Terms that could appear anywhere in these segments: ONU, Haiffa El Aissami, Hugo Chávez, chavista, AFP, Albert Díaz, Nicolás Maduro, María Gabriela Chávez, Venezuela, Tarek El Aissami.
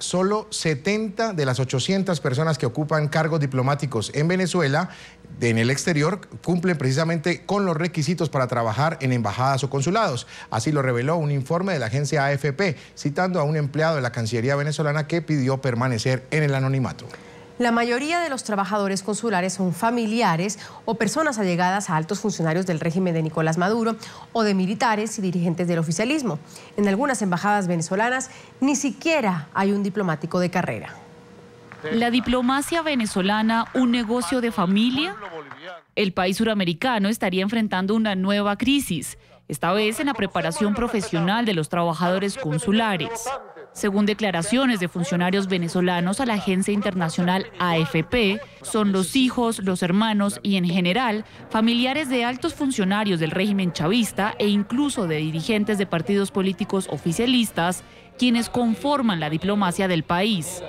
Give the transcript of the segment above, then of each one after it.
solo 70 de las 800 personas que ocupan cargos diplomáticos en Venezuela, en el exterior, cumplen precisamente con los requisitos para trabajar en embajadas o consulados. Así lo reveló un informe de la agencia AFP, citando a un empleado de la Cancillería venezolana que pidió permanecer en el anonimato. La mayoría de los trabajadores consulares son familiares o personas allegadas a altos funcionarios del régimen de Nicolás Maduro o de militares y dirigentes del oficialismo. En algunas embajadas venezolanas ni siquiera hay un diplomático de carrera. La diplomacia venezolana, un negocio de familia. El país suramericano estaría enfrentando una nueva crisis, esta vez en la preparación profesional de los trabajadores consulares. Según declaraciones de funcionarios venezolanos a la agencia internacional AFP, son los hijos, los hermanos y en general familiares de altos funcionarios del régimen chavista e incluso de dirigentes de partidos políticos oficialistas quienes conforman la diplomacia del país.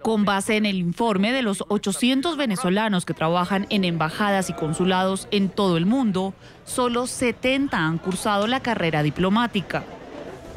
Con base en el informe de los 800 venezolanos que trabajan en embajadas y consulados en todo el mundo, solo 70 han cursado la carrera diplomática.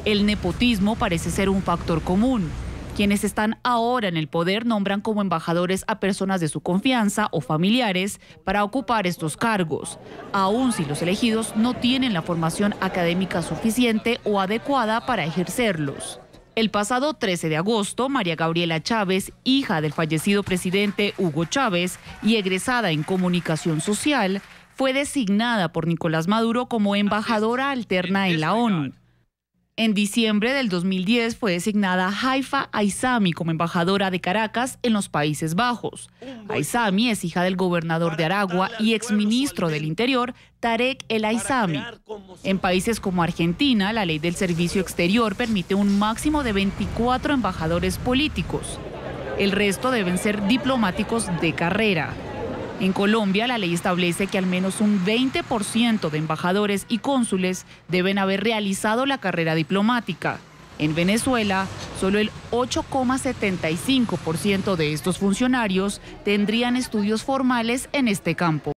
El nepotismo parece ser un factor común. Quienes están ahora en el poder nombran como embajadores a personas de su confianza o familiares para ocupar estos cargos, aun si los elegidos no tienen la formación académica suficiente o adecuada para ejercerlos. El pasado 13 de agosto, María Gabriela Chávez, hija del fallecido presidente Hugo Chávez y egresada en comunicación social, fue designada por Nicolás Maduro como embajadora alterna en la ONU. En diciembre del 2010 fue designada Haiffa El Aissami como embajadora de Caracas en los Países Bajos. Aissami es hija del gobernador de Aragua y exministro del Interior, Tarek El Aissami. En países como Argentina, la ley del servicio exterior permite un máximo de 24 embajadores políticos. El resto deben ser diplomáticos de carrera. En Colombia, la ley establece que al menos un 20% de embajadores y cónsules deben haber realizado la carrera diplomática. En Venezuela, solo el 8,75% de estos funcionarios tendrían estudios formales en este campo.